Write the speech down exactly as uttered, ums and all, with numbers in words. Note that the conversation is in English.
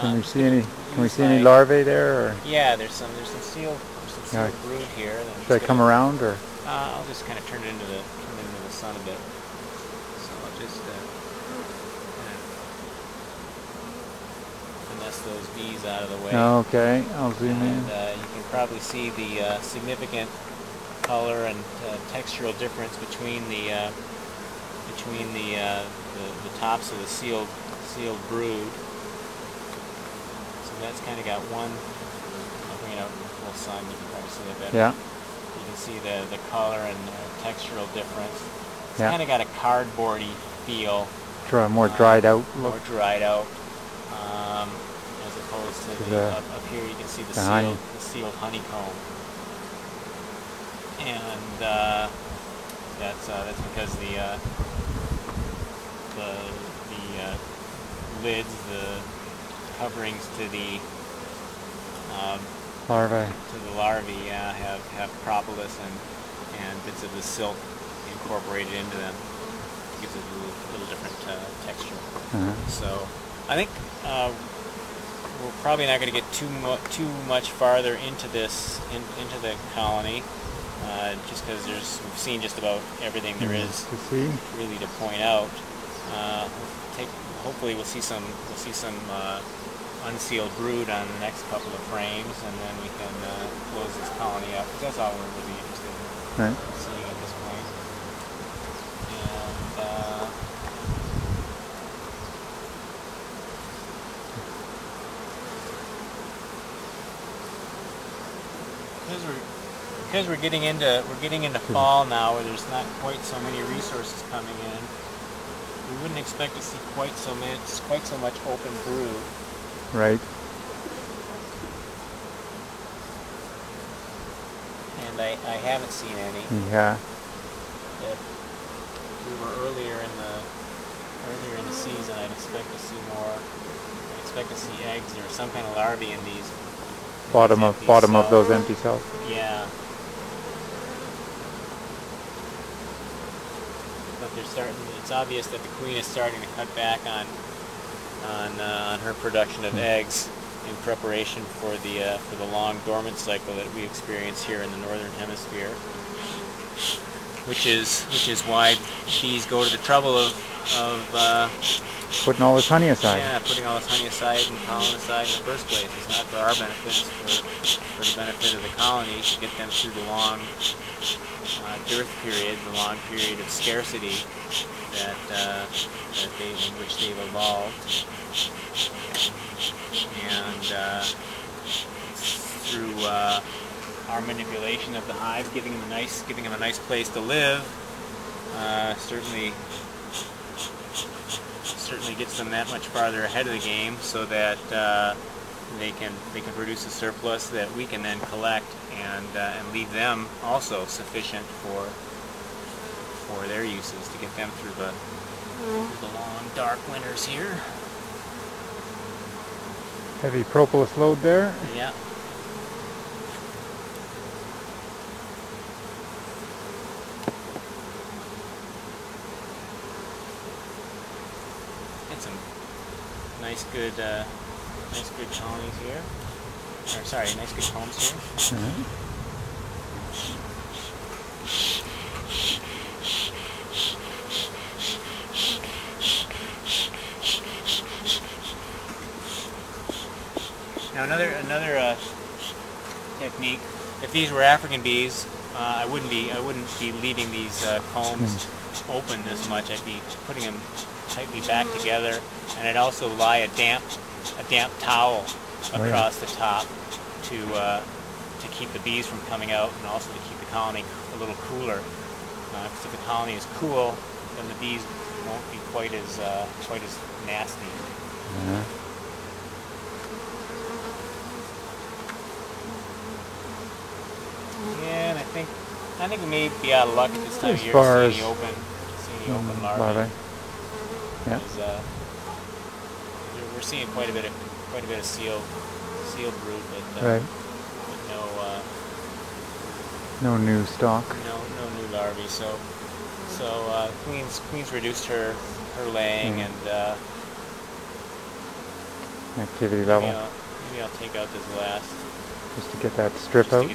Can um, we see any? Can we see like, any larvae there? Or? Yeah, there's some. There's some seal. There's some seal right. brood here. Should gonna, I come around or? Uh, I'll just kind of turn it into the turn it into the sun a bit. So I'll just uh, kind of finesse those bees out of the way. Okay, I'll zoom in. Uh, you can probably see the uh, significant color and uh, textural difference between the uh, between the, uh, the the tops of the sealed sealed brood. That's kind of got one. I'll bring it out in full sun. You can probably see it better. Yeah. You can see the the color and the textural difference. It's yeah. kind of got a cardboardy feel. Dry, more um, dried out. Look. More dried out, um, as opposed to, to the, the up, up here. You can see the, the, sealed, the sealed honeycomb. And uh, that's uh, that's because the uh, the the uh, lids the coverings to the um, larvae to the larvae yeah, have have propolis and and bits of the silk incorporated into them. It gives it a little, little different uh, texture. Mm-hmm. So I think uh, we're probably not going to get too mu too much farther into this in, into the colony, uh, just because there's we've seen just about everything there is to see. really to point out. Uh, take, hopefully we'll see some we'll see some. Uh, unsealed brood on the next couple of frames, and then we can uh, close this colony up. That's all we're really interested in right. seeing at this point. And uh, because we're because we're getting into we're getting into fall now, where there's not quite so many resources coming in, we wouldn't expect to see quite so much quite so much open brood. Right. And I, I haven't seen any. Yeah. That we were earlier in the earlier in the season. I'd expect to see more. I'd expect to see eggs or some kind of larvae in these bottom of bottom of those empty cells. Yeah. But they're starting. It's obvious that the queen is starting to cut back on. On, uh, on her production of eggs in preparation for the uh, for the long dormant cycle that we experience here in the northern hemisphere, which is which is why bees go to the trouble of of uh, putting all this honey aside. Yeah, putting all this honey aside and pollen aside in the first place. It's not for our benefit; it's for, for the benefit of the colony to get them through the long uh, dearth period, the long period of scarcity. That, uh, that they, in which they've evolved, and uh, through uh, our manipulation of the hive, giving them a nice, giving them a nice place to live, uh, certainly, certainly gets them that much farther ahead of the game, so that uh, they can they can produce a surplus that we can then collect and uh, and leave them also sufficient for. for their uses to get them through the, through the long dark winters here. Heavy propolis load there. Yeah. Got some nice good, uh, nice good colonies here. Or sorry, nice good homes here. Mm-hmm. Now another another uh, technique. If these were African bees, uh, I wouldn't be I wouldn't be leaving these uh, combs open this much. I'd be putting them tightly back together, and I'd also lie a damp a damp towel across the top to uh, to keep the bees from coming out, and also to keep the colony a little cooler. Uh, because if the colony is cool, then the bees won't be quite as uh, quite as nasty. Mm-hmm. I think we may be out of luck at this time of year to see any open, see any open um, larvae. Yeah. Uh, we're seeing quite a bit of quite a bit of sealed sealed brood, but, uh, right. but no uh, no new stock. No no new larvae. So so uh, Queen's Queen's reduced her her laying mm. and uh, activity level. Maybe I'll, maybe I'll take out this last. Just to get that strip out?